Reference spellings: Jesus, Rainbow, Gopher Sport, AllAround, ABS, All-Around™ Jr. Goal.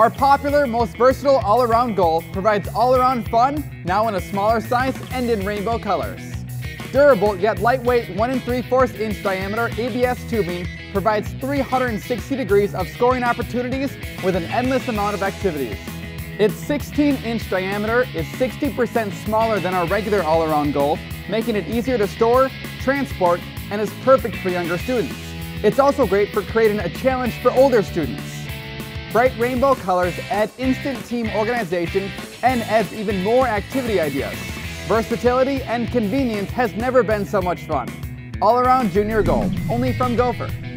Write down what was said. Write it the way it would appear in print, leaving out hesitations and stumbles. Our popular, most versatile all-around goal provides all-around fun, now in a smaller size and in rainbow colors. Durable yet lightweight 1 3/4-inch diameter ABS tubing provides 360 degrees of scoring opportunities with an endless amount of activities. Its 16-inch diameter is 60% smaller than our regular all-around goal, making it easier to store, transport, and is perfect for younger students. It's also great for creating a challenge for older students. Bright rainbow colors add instant team organization and adds even more activity ideas. Versatility and convenience has never been so much fun. All-Around Junior Goal, only from Gopher.